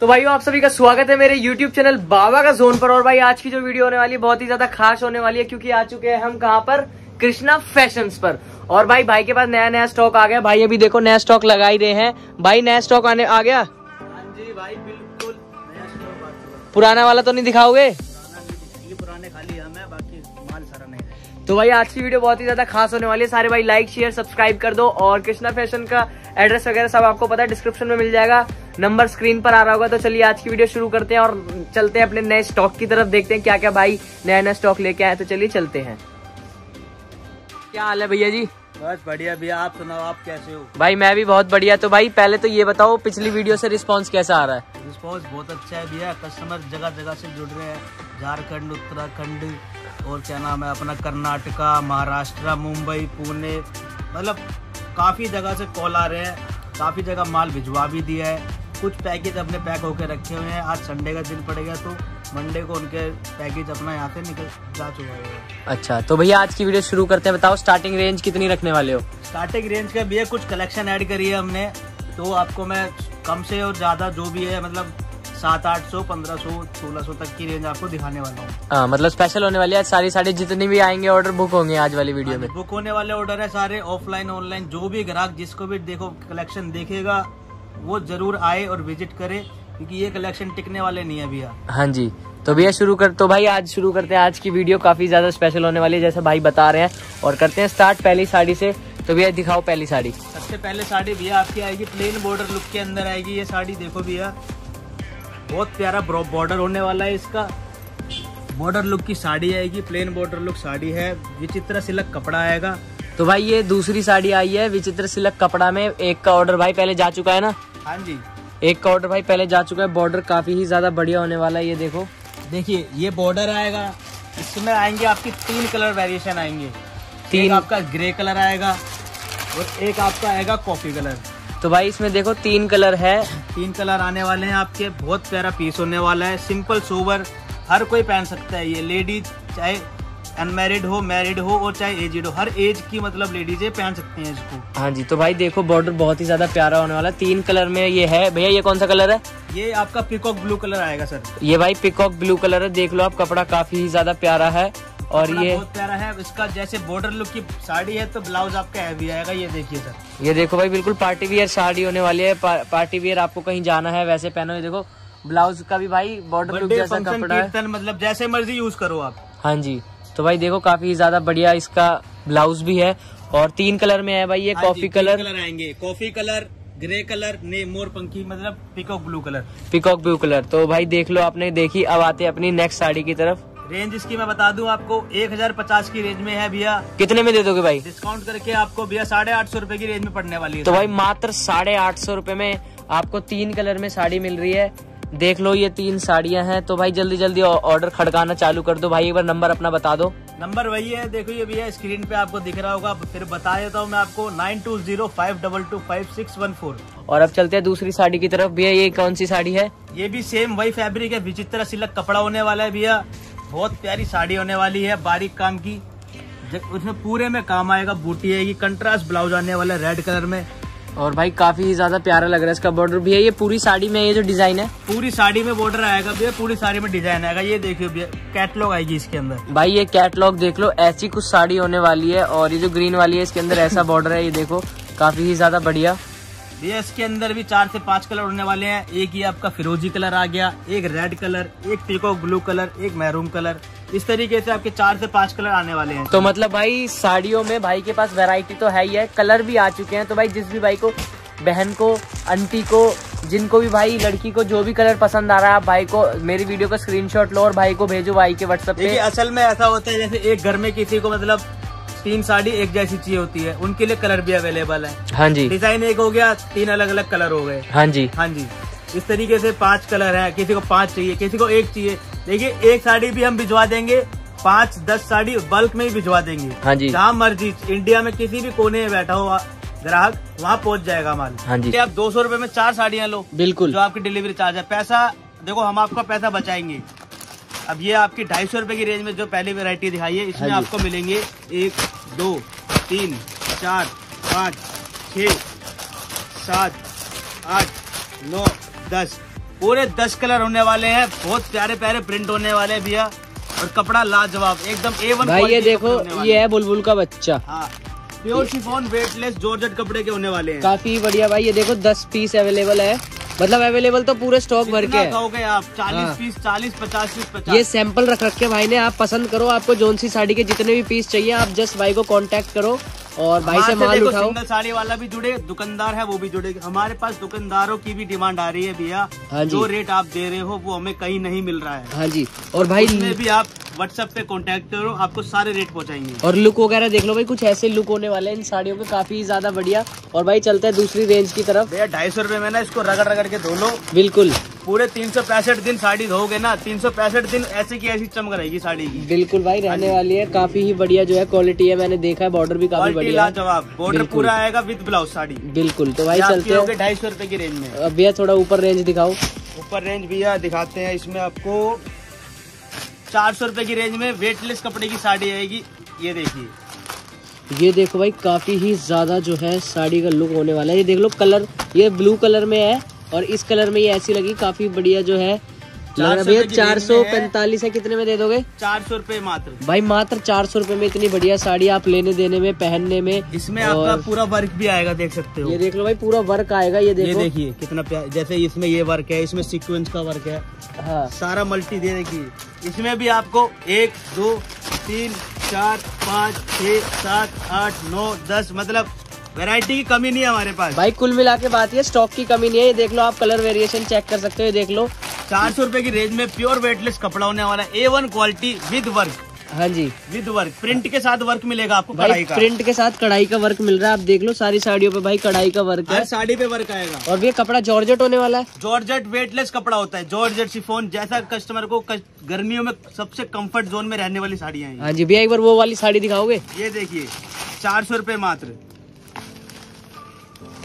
तो भाइयों आप सभी का स्वागत है मेरे YouTube चैनल बाबा का जोन पर। और भाई आज की जो वीडियो होने वाली है बहुत ही ज्यादा खास होने वाली है, क्योंकि आ चुके हैं हम कहाँ पर, कृष्णा फैशन्स पर। और भाई के पास नया स्टॉक आ गया। भाई अभी देखो नया स्टॉक लगा ही रहे हैं। भाई नया स्टॉक आने आ गया? हाँ जी भाई बिल्कुल नया स्टॉक आ चुका। पुराना वाला तो नहीं दिखाओगे? पुराने खाली हमें, बाकी माल सारा नहीं है। तो भाई आज की वीडियो बहुत ही ज्यादा खास होने वाली है। सारे भाई लाइक शेयर सब्सक्राइब कर दो। और कृष्णा फैशन का एड्रेस वगैरह सब आपको पता है, डिस्क्रिप्शन में मिल जाएगा, नंबर स्क्रीन पर आ रहा होगा। तो चलिए आज की वीडियो शुरू करते हैं और चलते हैं अपने नए स्टॉक की तरफ, देखते हैं क्या क्या भाई नया स्टॉक लेके आए। तो चलिए चलते हैं। क्या हाल है भैया जी? बस बढ़िया भैया, आप सुनाओ, आप कैसे हो? भाई मैं भी बहुत बढ़िया। तो भाई पहले तो ये बताओ, पिछली वीडियो से रिस्पांस कैसा आ रहा है? रिस्पांस बहुत अच्छा है भैया, कस्टमर जगह जगह से जुड़ रहे हैं, झारखण्ड, उत्तराखण्ड और क्या नाम है अपना कर्नाटका, महाराष्ट्र, मुंबई, पुणे, मतलब काफ़ी जगह से कॉल आ रहे हैं। काफ़ी जगह माल भिजवा भी दिया है, कुछ पैकेज अपने पैक होकर रखे हुए हैं। आज संडे का दिन पड़ेगा तो मंडे को उनके पैकेज अपना यहाँ से निकल जा चुका है। अच्छा तो भैया आज की वीडियो शुरू करते हैं। बताओ स्टार्टिंग रेंज कितनी रखने वाले हो? स्टार्टिंग रेंज का भैया कुछ कलेक्शन ऐड करी है हमने, तो आपको मैं कम से और ज़्यादा जो भी है मतलब 700-800, 1500-1600 तक की रेंज आपको दिखाने वाला हूँ। हाँ मतलब स्पेशल होने वाली है, सारी सारी जितने भी आएंगे ऑर्डर बुक होंगे आज वाली वीडियो में। बुक होने वाले ऑर्डर है सारे, ऑफलाइन ऑनलाइन, जो भी ग्राहक जिसको भी देखो कलेक्शन देखेगा वो जरूर आए और विजिट करे, क्योंकि ये कलेक्शन टिकने वाले नहीं है भैया। हाँ जी तो भैया भाई आज शुरू करते हैं। आज की वीडियो काफी ज्यादा स्पेशल होने वाली है जैसे भाई बता रहे हैं। और करते हैं स्टार्ट पहली साड़ी से। तो भैया दिखाओ पहली साड़ी। सबसे पहले साड़ी भैया आपकी आएगी प्लेन बॉर्डर लुक के अंदर आएगी। ये साड़ी देखो भैया, बहुत प्यारा बॉर्डर होने वाला है इसका। बॉर्डर लुक की साड़ी आएगी, प्लेन बॉर्डर लुक साड़ी है, विचित्र सिलक कपड़ा आएगा। तो भाई ये दूसरी साड़ी आई है विचित्र सिलक कपड़ा में। एक का ऑर्डर भाई पहले जा चुका है ना? हाँ जी एक का ऑर्डर भाई पहले जा चुका है। बॉर्डर काफी ही ज्यादा बढ़िया होने वाला है। ये देखो, देखिए ये बॉर्डर आएगा, इसमें आएंगे आपकी 3 कलर वेरिएशन आएंगे। 3 आपका ग्रे कलर आएगा और एक आपका आएगा कॉफी कलर। तो भाई इसमें देखो 3 कलर है, 3 कलर आने वाले हैं आपके। बहुत प्यारा पीस होने वाला है, सिंपल सोबर, हर कोई पहन सकता है ये। लेडीज चाहे अनमैरिड हो, मैरिड हो और चाहे एजिड हो, हर एज की मतलब लेडीजें पहन सकती हैं इसको। हाँ जी तो भाई देखो बॉर्डर बहुत ही ज्यादा प्यारा होने वाला है, 3 कलर में ये है। भैया ये कौन सा कलर है? ये आपका पिकॉक ब्लू कलर आएगा सर। ये भाई पिकॉक ब्लू कलर है, देख लो आप, कपड़ा काफी ज्यादा प्यारा है और ये बहुत प्यारा है इसका। जैसे बॉर्डर लुक की साड़ी है तो ब्लाउज आपका हैवी आएगा। ये देखिए सर, ये देखो भाई बिल्कुल पार्टी वियर साड़ी होने वाली है। पार्टी वियर आपको कहीं जाना है वैसे पहनो। ये देखो ब्लाउज का भी भाई बॉर्डर लुक जैसा कपड़ा है, मतलब जैसे मर्जी यूज करो आप। हाँ जी तो भाई देखो काफी ज्यादा बढ़िया इसका ब्लाउज भी है और 3 कलर में है भाई ये। कॉफी कलर आएंगे, कॉफी कलर, ग्रे कलर, ने मोर पंखी मतलब peacock blue colour, peacock blue colour. तो भाई देख लो आपने देखी। अब आते हैं अपनी नेक्स्ट साड़ी की तरफ। रेंज इसकी मैं बता दूं आपको 1050 की रेंज में है भैया। कितने में दे दोगे भाई? डिस्काउंट करके आपको भैया 850 की रेंज में पड़ने वाली है। तो भाई मात्र 850 में आपको 3 कलर में साड़ी मिल रही है। देख लो ये 3 साड़ियां हैं। तो भाई जल्दी जल्दी ऑर्डर खड़काना चालू कर दो। भाई एक बार नंबर अपना बता दो। नंबर वही है, देखो ये भैया स्क्रीन पे आपको दिख रहा होगा, फिर बता देता हूँ मैं आपको 9205225614। और अब चलते हैं दूसरी साड़ी की तरफ। भैया ये कौन सी साड़ी है? ये भी सेम वही फैब्रिक है, विचित्र सिलक कपड़ा होने वाला है भैया। बहुत प्यारी साड़ी होने वाली है, बारीक काम की, उसमें पूरे में काम आएगा, बूटी आएगी, कंट्रास्ट ब्लाउज आने वाला है रेड कलर में। और भाई काफी ही ज्यादा प्यारा लग रहा है इसका बॉर्डर भी है। ये पूरी साड़ी में ये जो डिजाइन है, पूरी साड़ी में बॉर्डर आएगा भैया, पूरी साड़ी में डिजाइन आएगा। ये देखिए भैया कैटलॉग आएगी इसके अंदर। भाई ये कैटलॉग देख लो, ऐसी कुछ साड़ी होने वाली है। और ये जो ग्रीन वाली है इसके अंदर ऐसा बॉर्डर है, ये देखो काफी ही ज्यादा बढ़िया भैया। इसके अंदर भी 4 से 5 कलर होने वाले हैं। एक ये आपका फिरोजी कलर आ गया, एक रेड कलर, एक पीकॉक ब्लू कलर, एक मैरून कलर, इस तरीके से आपके 4 से 5 कलर आने वाले हैं। तो मतलब भाई साड़ियों में भाई के पास वैरायटी तो है ही है, कलर भी आ चुके हैं। तो भाई जिस भी भाई को, बहन को, आंटी को, जिनको भी भाई लड़की को जो भी कलर पसंद आ रहा है, आप भाई को मेरी वीडियो का स्क्रीनशॉट लो और भाई को भेजो भाई के व्हाट्सएप पे। असल में ऐसा होता है जैसे एक घर में किसी को मतलब 3 साड़ी एक जैसी चीज होती है, उनके लिए कलर भी अवेलेबल है। हाँ जी डिजाइन एक हो गया, 3 अलग अलग कलर हो गए। हाँ जी हाँ जी इस तरीके से 5 कलर है, किसी को 5 चाहिए, किसी को 1 चाहिए। देखिए एक साड़ी भी हम भिजवा देंगे, 5-10 साड़ी बल्क में ही भिजवा देंगे। हाँ जी जहाँ मर्जी इंडिया में किसी भी कोने में बैठा हो ग्राहक, वहाँ पहुँच जाएगा माल। हाँ जी आप 200 रुपए में 4 साड़ियाँ लो, बिल्कुल जो आपकी डिलीवरी चार्ज है। पैसा देखो हम आपका पैसा बचाएंगे। अब ये आपकी 250 रुपए की रेंज में जो पहली वेरायटी दिखाई है, इसमें आपको मिलेंगे 1, 2, 3, 4, 5, 6, 7, 8, 9, 10 पूरे 10 कलर होने वाले हैं, बहुत प्यारे प्यारे प्रिंट होने वाले हैं भैया, और कपड़ा लाजवाब एकदम A1 भाई। ये देखो, ये है बुलबुल का बच्चा। हाँ, प्योर शिफॉन वेटलेस जॉर्जेट कपड़े के होने वाले हैं, काफी बढ़िया भाई। ये देखो 10 पीस अवेलेबल है, मतलब अवेलेबल तो पूरे स्टॉक भर के है। हो गए आप 40 पीस, 40, 50 पीस। ये सैंपल रख रखे भाई ने, आप पसंद करो, आपको जोन सी साड़ी के जितने भी पीस चाहिए आप जस्ट भाई को कांटेक्ट करो और भाई से माल उठाओ। सिंगल साड़ी वाला भी जुड़े, दुकानदार है वो भी जुड़े। हमारे पास दुकानदारों की भी डिमांड आ रही है भैया। हाँ, जो रेट आप दे रहे हो वो हमें कहीं नहीं मिल रहा है। हाँ जी, और भाई इसमें भी आप व्हाट्सएप पे कांटेक्ट करो, आपको सारे रेट पहुंचाएंगे। और लुक वगैरह देख लो भाई, कुछ ऐसे लुक होने वाले हैं इन साड़ियों के, काफी ज्यादा बढ़िया। और भाई चलते हैं दूसरी रेंज की तरफ। भैया 250 रुपए में ना इसको रगड़ रगड़ के धो लो। बिल्कुल, पूरे 365 दिन साड़ी धोगे ना, 365 दिन ऐसे की ऐसी चमक रहेगी साड़ी की। बिल्कुल भाई, रहने वाली है काफी ही बढ़िया जो है क्वालिटी है, मैंने देखा है। बॉर्डर भी काफी बढ़िया, लाजवाब बॉर्डर पूरा आएगा विद ब्लाउज साड़ी। बिल्कुल, तो भाई चलते हो 250 रुपए की रेंज में। अब भैया थोड़ा ऊपर रेंज दिखाओ। ऊपर रेंज भैया दिखाते हैं, इसमें आपको 400 रुपए की रेंज में वेटलेस कपड़े की साड़ी आएगी। ये देखिए, ये देखो भाई, काफी ही ज्यादा जो है साड़ी का लुक होने वाला है। ये देख लो कलर, ये ब्लू कलर में है और इस कलर में ये ऐसी लगी, काफी बढ़िया जो है। 445 है, कितने में दे दोगे? 400 रुपए मात्र भाई, मात्र 400 रुपए में इतनी बढ़िया साड़ी आप लेने देने में, पहनने में। इसमें आपका पूरा वर्क भी आएगा, देख सकते हो। ये देख लो भाई, पूरा वर्क आएगा। ये देखो, ये देखिए कितना प्यारा, जैसे इसमें ये वर्क है, इसमें सीक्वेंस का वर्क है। हाँ, सारा मल्टी दे देगी। इसमें भी आपको 1, 2, 3, 4, 5, 6, 7, 8, 9, 10 मतलब वैरायटी की कमी नहीं है हमारे पास भाई। कुल मिला के बात ये स्टॉक की कमी नहीं है। ये देख लो आप, कलर वेरिएशन चेक कर सकते हो। ये देख लो 400 रुपए की रेंज में प्योर वेटलेस कपड़ा होने वाला है, A1 क्वालिटी विद वर्क। हाँ जी, विद वर्क, प्रिंट के साथ वर्क मिलेगा आपको भाई, प्रिंट के साथ कढ़ाई का वर्क मिल रहा है। आप देख लो सारी साड़ियों पे भाई कढ़ाई का वर्क है, साड़ी पे वर्क आएगा। और ये कपड़ा जॉर्जेट होने वाला है। जॉर्जेट वेटलेस कपड़ा होता है, जॉर्जेट शिफॉन, जैसा कस्टमर को गर्मियों में सबसे कम्फर्ट जोन में रहने वाली साड़ियाँ। हाँ जी भैया, एक बार वो वाली साड़ी दिखाओगे? ये देखिए 400 रुपए मात्र।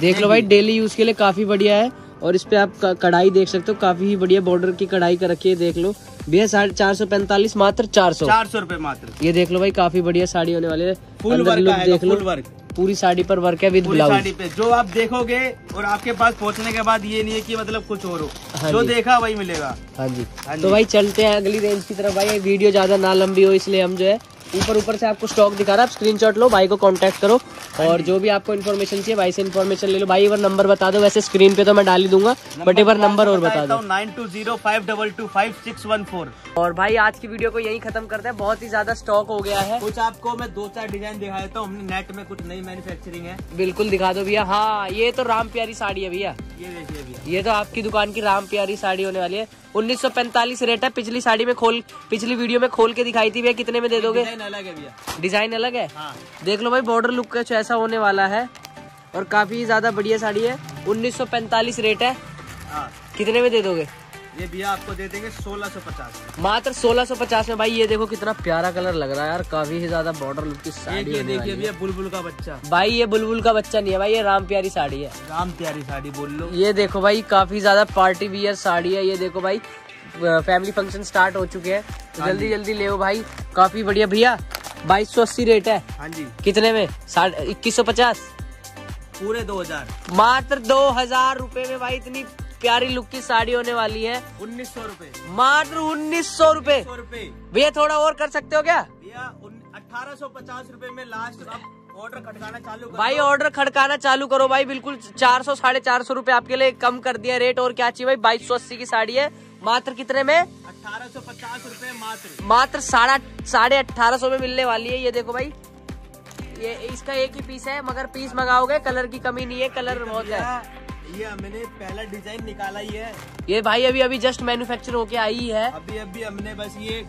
देख लो भाई, डेली यूज के लिए काफी बढ़िया है। और इस पे आप कढ़ाई देख सकते हो, काफी ही बढ़िया बॉर्डर की कढ़ाई कर रखी है। देख लो भैया 445 मात्र 400 रुपए मात्र। ये देख लो भाई, काफी बढ़िया साड़ी होने वाली है। फुल वर्क आएगा, देख लो फुल वर्क, पूरी साड़ी पर वर्क है विद ब्लाउज। साड़ी पे जो आप देखोगे और आपके पास पहुंचने के बाद ये नहीं है कि मतलब कुछ और हो, जो देखा वही मिलेगा। हाँ जी, तो भाई चलते हैं अगली रेंज की तरफ। भाई वीडियो ज्यादा ना लंबी हो, इसलिए हम जो है ऊपर से आपको स्टॉक दिखा रहा है। आप स्क्रीनशॉट लो, भाई को कांटेक्ट करो और जो भी आपको इन्फॉर्मेशन चाहिए भाई से इन्फॉर्मेशन ले लो। भाई एक बार नंबर बता दो, वैसे स्क्रीन पे तो मैं डाल ही दूंगा, बट एक बार नंबर और बता दो, 9205225614। और भाई आज की वीडियो को यही खत्म करते हैं, बहुत ही ज्यादा स्टॉक हो गया है। कुछ आपको मैं 2-4 डिजाइन दिखा देता हूँ, हमने नेट में कुछ नई मैन्युफैक्चरिंग है। बिल्कुल दिखा दो भैया। हाँ, ये तो राम प्यारी साड़ी है भैया, ये देखिए भैया, ये तो आपकी दुकान की राम प्यारी साड़ी होने वाली है। 1945 रेट है। पिछली साड़ी में पिछली वीडियो में खोल के दिखाई थी भैया, कितने में दे दोगे? डिजाइन अलग है भैया, डिजाइन अलग है। हाँ। देख लो भाई, बॉर्डर लुक का ऐसा होने वाला है और काफी ज्यादा बढ़िया साड़ी है। 1945 रेट है। हाँ। कितने में दे दोगे ये भैया? आपको दे देंगे 1650 मात्र 1650 में। भाई ये देखो कितना प्यारा कलर लग रहा है यार, काफी ही ज्यादा बॉर्डर लुक की साड़ी। ये देखिए भैया बुलबुल का बच्चा। भाई ये बुलबुल का बच्चा नहीं है भाई, ये राम प्यारी साड़ी है, राम प्यारी साड़ी बोल लो। ये देखो भाई, काफी ज्यादा पार्टी वियर साड़ी है। ये देखो भाई, फैमिली फंक्शन स्टार्ट हो चुके हैं, तो जल्दी जल्दी ले भाई, काफी बढ़िया। भैया 2280 रेट है। हाँ जी, कितने में? 2150 पूरे 2000 मात्र 2000 रुपए में। भाई इतनी प्यारी लुक की साड़ी होने वाली है। 1900 रुपए मात्र 1900 रुपए। भैया थोड़ा और कर सकते हो क्या भैया? 1850 रुपए में लास्ट। अब ऑर्डर खड़काना चालू करो भाई, ऑर्डर खड़काना चालू करो भाई। बिल्कुल 400-450 रुपए आपके लिए कम कर दिया रेट, और क्या चाहिए भाई। 2280 की साड़ी है, मात्र कितने में? 1850 रुपए मात्र, मात्र 1850 में मिलने वाली है। ये देखो भाई, ये इसका एक ही पीस है, मगर पीस मंगाओगे कलर की कमी नहीं है, कलर बहुत है। ये हमने पहला डिजाइन निकाला ही है, ये भाई अभी अभी जस्ट मैन्युफैक्चर होके आई है। अभी अभी हमने बस ये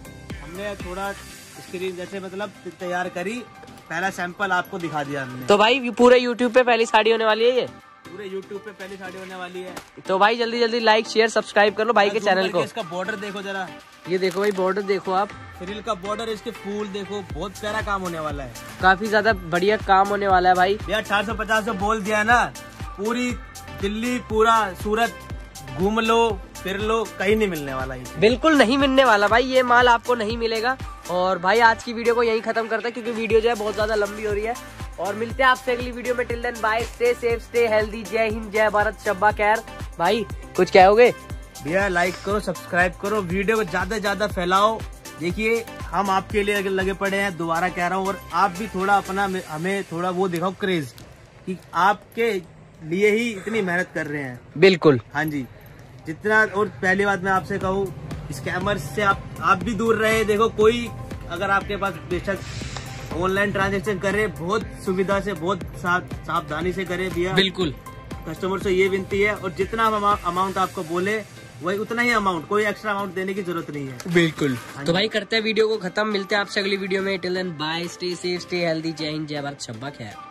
हमने थोड़ा स्क्रीन जैसे मतलब तैयार करी, पहला सैंपल आपको दिखा दिया हमने। तो भाई पूरे YouTube पे पहली साड़ी होने वाली है, ये पूरे YouTube पे पहली साड़ी होने वाली है। तो भाई जल्दी जल्दी लाइक शेयर सब्सक्राइब कर लो भाई के चैनल को। इसका बॉर्डर देखो जरा, ये देखो भाई बॉर्डर देखो आप, फ्रिल का बॉर्डर, इसके फूल देखो, बहुत प्यारा काम होने वाला है, काफी ज्यादा बढ़िया काम होने वाला है भाई। यार 450 में बोल दिया ना, पूरी दिल्ली पूरा सूरत घूम लो फिर लो, कहीं नहीं मिलने वाला ये, बिल्कुल नहीं मिलने वाला भाई, ये माल आपको नहीं मिलेगा। और भाई आज की वीडियो को यहीं खत्म करते हैं, क्योंकि वीडियो जो है बहुत ज्यादा लंबी हो रही है। और मिलते हैं आपसे अगली वीडियो में। Till then bye, stay safe, stay healthy. जय हिंद, जय भारत, शब्बा खैर। भाई कुछ कहोगे? भैया लाइक करो, सब्सक्राइब करो, वीडियो को ज्यादा से ज्यादा फैलाओ। देखिए हम आपके लिए लगे पड़े हैं, दोबारा कह रहा हूँ, और आप भी थोड़ा अपना हमें थोड़ा वो दिखाओ क्रेज कि आपके लिए ही इतनी मेहनत कर रहे हैं। बिल्कुल हाँ जी, जितना। और पहली बात मैं आपसे कहूँ, स्कैमर्स से आप भी दूर रहे। देखो कोई अगर आपके पास बेशक ऑनलाइन ट्रांजेक्शन करे, बहुत सुविधा से, बहुत सावधानी से करे भैया। बिल्कुल कस्टमर से ये विनती है, और जितना अमाउंट आपको बोले वही उतना ही अमाउंट, कोई एक्स्ट्रा अमाउंट देने की जरूरत नहीं है। बिल्कुल। तो भाई करते हैं वीडियो को खत्म, मिलते हैं आपसे अगली वीडियो में। Till then bye, stay safe, stay healthy, जय हिंद, जय भारत, शब्बा खैर।